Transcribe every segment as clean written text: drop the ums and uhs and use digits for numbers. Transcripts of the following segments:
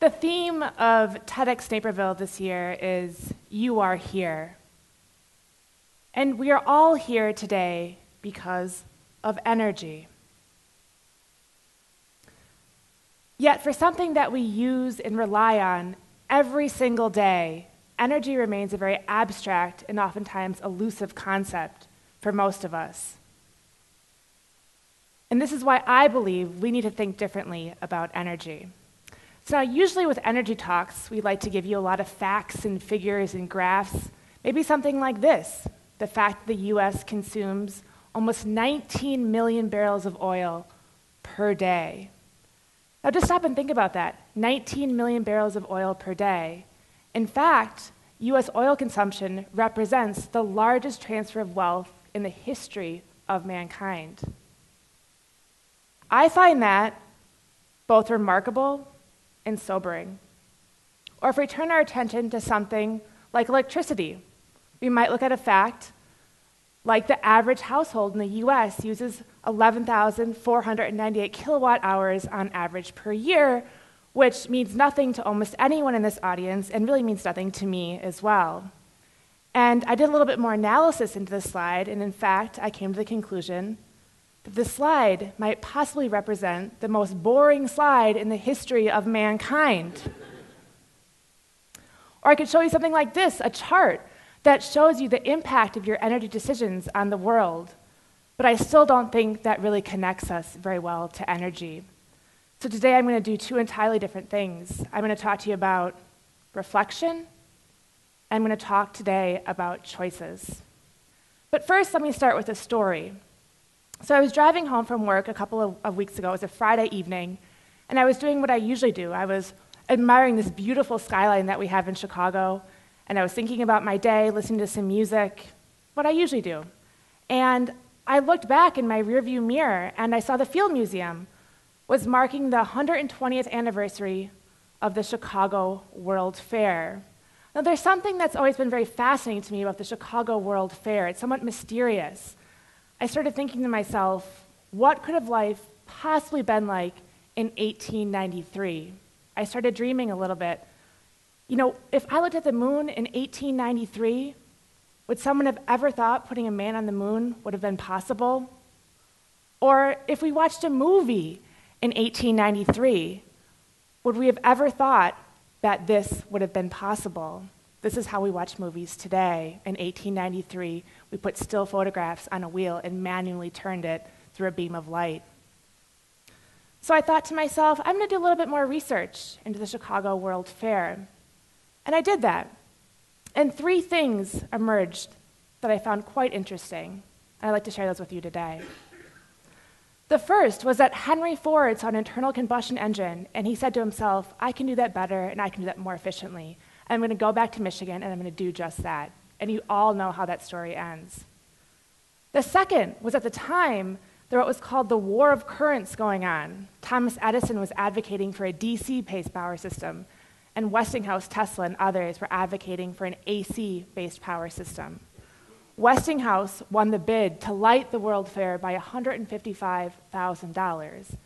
The theme of TEDxNaperville this year is You Are Here. And we are all here today because of energy. Yet for something that we use and rely on every single day, energy remains a very abstract and oftentimes elusive concept for most of us. And this is why I believe we need to think differently about energy. So now, usually with energy talks, we like to give you a lot of facts and figures and graphs, maybe something like this, the fact that the US consumes almost 19 million barrels of oil per day. Now just stop and think about that, 19 million barrels of oil per day. In fact, US oil consumption represents the largest transfer of wealth in the history of mankind. I find that both remarkable and sobering. Or if we turn our attention to something like electricity, we might look at a fact like the average household in the US uses 11,498 kilowatt hours on average per year, which means nothing to almost anyone in this audience and really means nothing to me as well. And I did a little bit more analysis into this slide, and in fact, I came to the conclusion this slide might possibly represent the most boring slide in the history of mankind. Or I could show you something like this, a chart that shows you the impact of your energy decisions on the world. But I still don't think that really connects us very well to energy. So today I'm going to do two entirely different things. I'm going to talk to you about reflection, and I'm going to talk today about choices. But first, let me start with a story. So I was driving home from work a couple of weeks ago. It was a Friday evening, and I was doing what I usually do. I was admiring this beautiful skyline that we have in Chicago, and I was thinking about my day, listening to some music, what I usually do. And I looked back in my rearview mirror, and I saw the Field Museum was marking the 120th anniversary of the Chicago World Fair. Now, there's something that's always been very fascinating to me about the Chicago World Fair. It's somewhat mysterious. I started thinking to myself, what could have life possibly been like in 1893? I started dreaming a little bit. You know, if I looked at the moon in 1893, would someone have ever thought putting a man on the moon would have been possible? Or if we watched a movie in 1893, would we have ever thought that this would have been possible? This is how we watch movies today. In 1893, we put still photographs on a wheel and manually turned it through a beam of light. So I thought to myself, I'm going to do a little bit more research into the Chicago World Fair. And I did that. And three things emerged that I found quite interesting. And I'd like to share those with you today. The first was that Henry Ford saw an internal combustion engine, and he said to himself, I can do that better, and I can do that more efficiently. I'm going to go back to Michigan, and I'm going to do just that. And you all know how that story ends. The second was, at the time, there was what was called the war of currents going on. Thomas Edison was advocating for a DC-based power system, and Westinghouse, Tesla, and others were advocating for an AC-based power system. Westinghouse won the bid to light the World Fair by $155,000.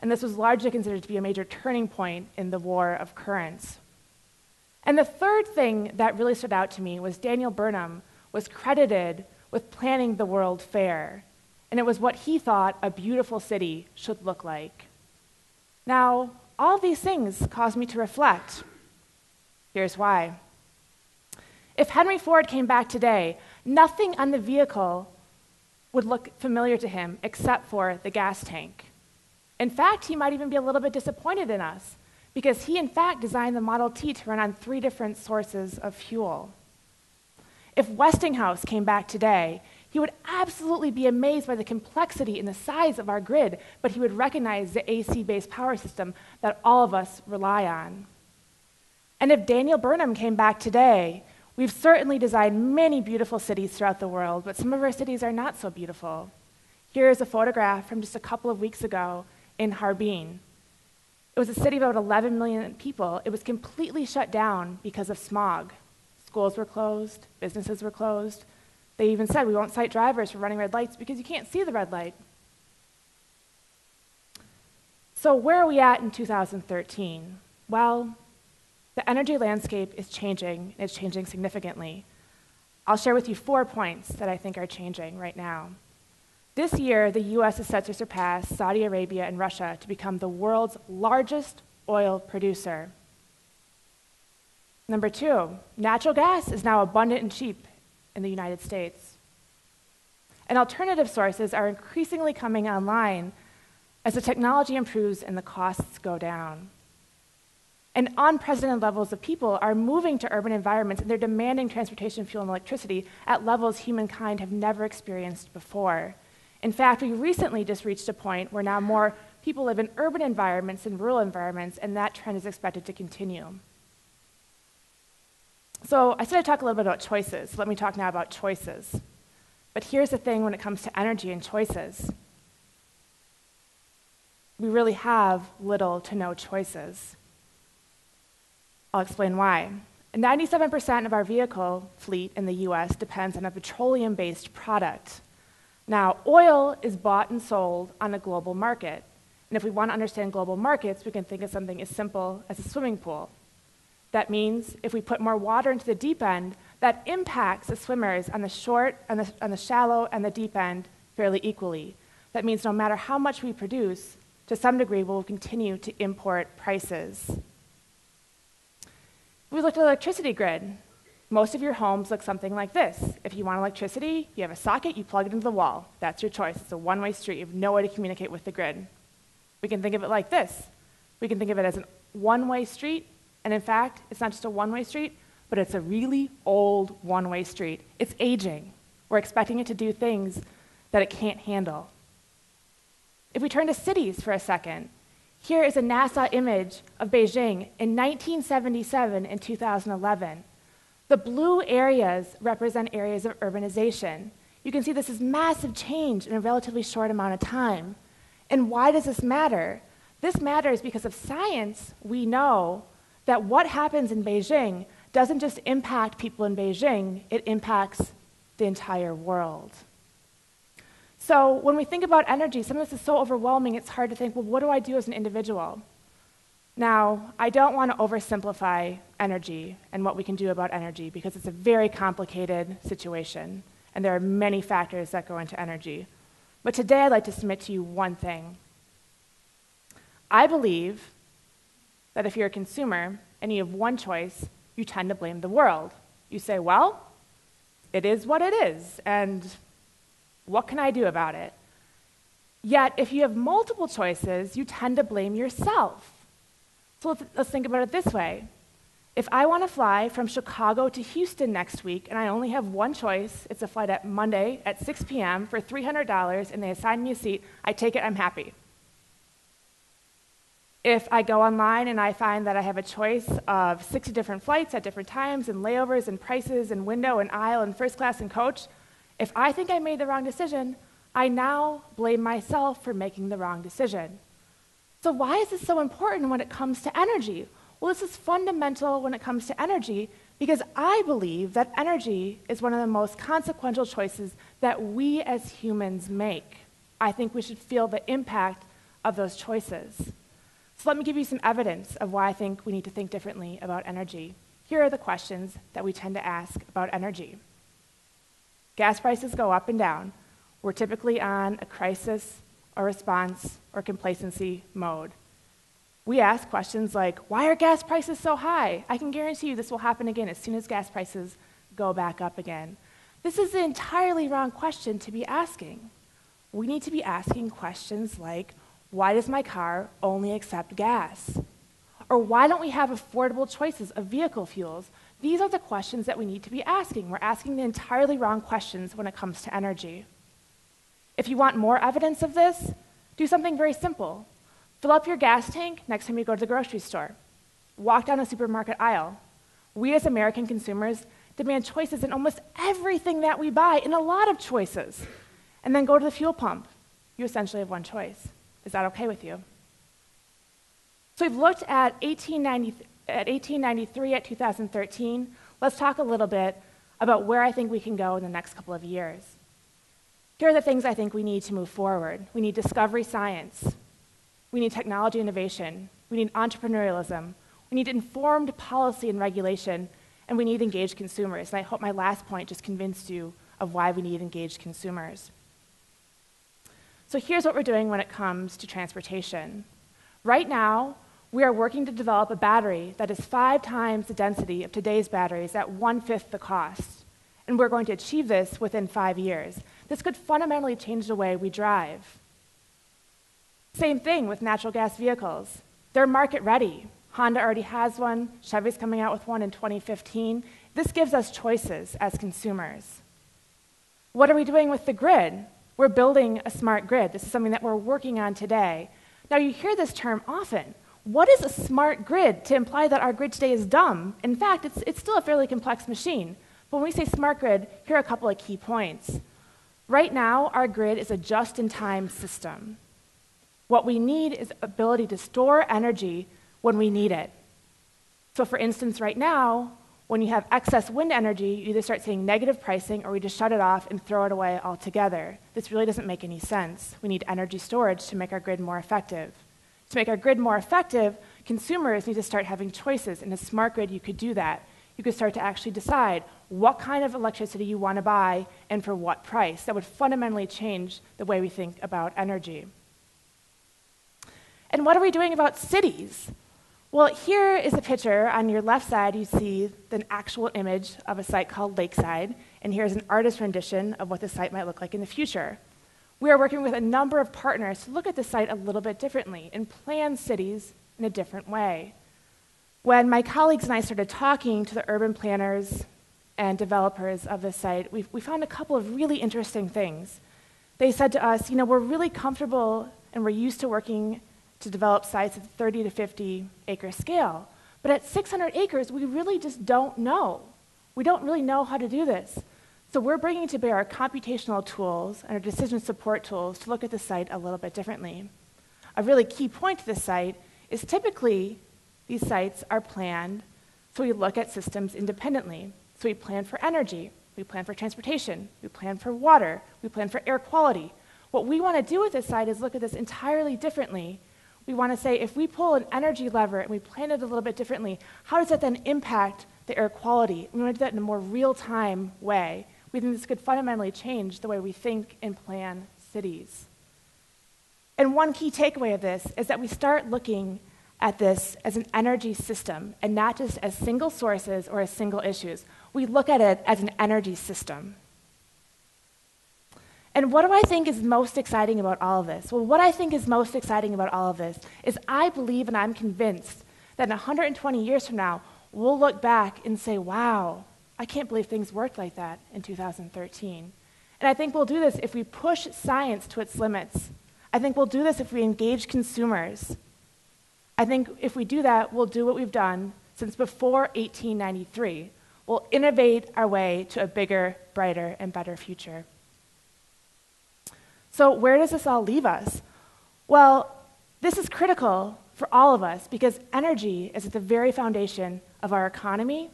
And this was largely considered to be a major turning point in the war of currents. And the third thing that really stood out to me was Daniel Burnham was credited with planning the World Fair, and it was what he thought a beautiful city should look like. Now, all these things caused me to reflect. Here's why. If Henry Ford came back today, nothing on the vehicle would look familiar to him except for the gas tank. In fact, he might even be a little bit disappointed in us, because he, in fact, designed the Model T to run on three different sources of fuel. If Westinghouse came back today, he would absolutely be amazed by the complexity and the size of our grid, but he would recognize the AC-based power system that all of us rely on. And if Daniel Burnham came back today, we've certainly designed many beautiful cities throughout the world, but some of our cities are not so beautiful. Here is a photograph from just a couple of weeks ago in Harbin. It was a city of about 11 million people. It was completely shut down because of smog. Schools were closed, businesses were closed. They even said, we won't cite drivers for running red lights because you can't see the red light. So where are we at in 2013? Well, the energy landscape is changing, and it's changing significantly. I'll share with you 4 points that I think are changing right now. This year, the US is set to surpass Saudi Arabia and Russia to become the world's largest oil producer. Number 2, natural gas is now abundant and cheap in the United States. And alternative sources are increasingly coming online as the technology improves and the costs go down. And unprecedented levels of people are moving to urban environments, and they're demanding transportation, fuel, and electricity at levels humankind have never experienced before. In fact, we recently just reached a point where now more people live in urban environments than rural environments, and that trend is expected to continue. So I said I'd talk a little bit about choices. So let me talk now about choices. But here's the thing when it comes to energy and choices. We really have little to no choices. I'll explain why. 97% of our vehicle fleet in the US depends on a petroleum-based product. Now, oil is bought and sold on a global market. And if we want to understand global markets, we can think of something as simple as a swimming pool. That means if we put more water into the deep end, that impacts the swimmers on the short, on the shallow, and the deep end fairly equally. That means no matter how much we produce, to some degree, we'll continue to import prices. We looked at the electricity grid. Most of your homes look something like this. If you want electricity, you have a socket, you plug it into the wall. That's your choice. It's a one-way street. You have no way to communicate with the grid. We can think of it like this. We can think of it as a one-way street. And in fact, it's not just a one-way street, but it's a really old one-way street. It's aging. We're expecting it to do things that it can't handle. If we turn to cities for a second, here is a NASA image of Beijing in 1977 and 2011. The blue areas represent areas of urbanization. You can see this is massive change in a relatively short amount of time. And why does this matter? This matters because of science. We know that what happens in Beijing doesn't just impact people in Beijing, it impacts the entire world. So when we think about energy, some of this is so overwhelming, it's hard to think, well, what do I do as an individual? Now, I don't want to oversimplify energy and what we can do about energy, because it's a very complicated situation, and there are many factors that go into energy. But today, I'd like to submit to you one thing. I believe that if you're a consumer and you have one choice, you tend to blame the world. You say, well, it is what it is, and what can I do about it? Yet, if you have multiple choices, you tend to blame yourself. So let's think about it this way. If I want to fly from Chicago to Houston next week, and I only have one choice, it's a flight at Monday at 6 p.m. for $300, and they assign me a seat, I take it, I'm happy. If I go online and I find that I have a choice of 60 different flights at different times, and layovers, and prices, and window, and aisle, and first class, and coach, if I think I made the wrong decision, I now blame myself for making the wrong decision. So why is this so important when it comes to energy? Well, this is fundamental when it comes to energy because I believe that energy is one of the most consequential choices that we as humans make. I think we should feel the impact of those choices. So let me give you some evidence of why I think we need to think differently about energy. Here are the questions that we tend to ask about energy. Gas prices go up and down. We're typically on a crisis or response or complacency mode. We ask questions like, why are gas prices so high? I can guarantee you this will happen again as soon as gas prices go back up again. This is an entirely wrong question to be asking. We need to be asking questions like, why does my car only accept gas? Or why don't we have affordable choices of vehicle fuels? These are the questions that we need to be asking. We're asking the entirely wrong questions when it comes to energy. If you want more evidence of this, do something very simple. Fill up your gas tank next time you go to the grocery store. Walk down the supermarket aisle. We as American consumers demand choices in almost everything that we buy, in a lot of choices. And then go to the fuel pump. You essentially have one choice. Is that okay with you? So we've looked at 1893 at 2013, let's talk a little bit about where I think we can go in the next couple of years. Here are the things I think we need to move forward. We need discovery science. We need technology innovation. We need entrepreneurialism. We need informed policy and regulation, and we need engaged consumers. And I hope my last point just convinced you of why we need engaged consumers. So here's what we're doing when it comes to transportation. Right now, we are working to develop a battery that is 5 times the density of today's batteries at 1/5 the cost. And we're going to achieve this within 5 years. This could fundamentally change the way we drive. Same thing with natural gas vehicles. They're market ready. Honda already has one. Chevy's coming out with one in 2015. This gives us choices as consumers. What are we doing with the grid? We're building a smart grid. This is something that we're working on today. Now, you hear this term often. What is a smart grid to imply that our grid today is dumb? In fact, it's still a fairly complex machine. But when we say smart grid, here are a couple of key points. Right now, our grid is a just-in-time system. What we need is ability to store energy when we need it. So for instance, right now, when you have excess wind energy, you either start seeing negative pricing or we just shut it off and throw it away altogether. This really doesn't make any sense. We need energy storage to make our grid more effective. To make our grid more effective, consumers need to start having choices. In a smart grid, you could do that. You could start to actually decide what kind of electricity you want to buy and for what price. That would fundamentally change the way we think about energy. And what are we doing about cities? Well, here is a picture. On your left side, you see an actual image of a site called Lakeside, and here's an artist's rendition of what the site might look like in the future. We are working with a number of partners to look at the site a little bit differently and plan cities in a different way. When my colleagues and I started talking to the urban planners and developers of this site, we found a couple of really interesting things. They said to us, you know, we're really comfortable and we're used to working to develop sites at 30 to 50 acre scale, but at 600 acres, we really just don't know. We don't really know how to do this. So we're bringing to bear our computational tools and our decision support tools to look at the site a little bit differently. A really key point to this site is typically these sites are planned so we look at systems independently. So we plan for energy, we plan for transportation, we plan for water, we plan for air quality. What we want to do with this site is look at this entirely differently. We want to say if we pull an energy lever and we plan it a little bit differently, how does that then impact the air quality? We want to do that in a more real-time way. We think this could fundamentally change the way we think and plan cities. And one key takeaway of this is that we start looking at this as an energy system and not just as single sources or as single issues. We look at it as an energy system. And what do I think is most exciting about all of this? Well, what I think is most exciting about all of this is I believe and I'm convinced that in 120 years from now, we'll look back and say, wow, I can't believe things worked like that in 2013. And I think we'll do this if we push science to its limits. I think we'll do this if we engage consumers. I think if we do that, we'll do what we've done since before 1893. We'll innovate our way to a bigger, brighter, and better future. So where does this all leave us? Well, this is critical for all of us because energy is at the very foundation of our economy.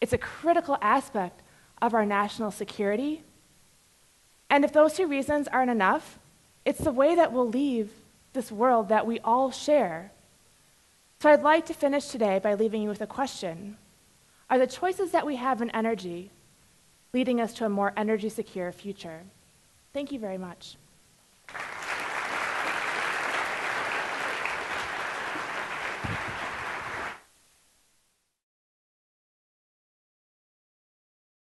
It's a critical aspect of our national security. And if those two reasons aren't enough, it's the way that we'll leave this world that we all share. So I'd like to finish today by leaving you with a question. Are the choices that we have in energy leading us to a more energy-secure future? Thank you very much.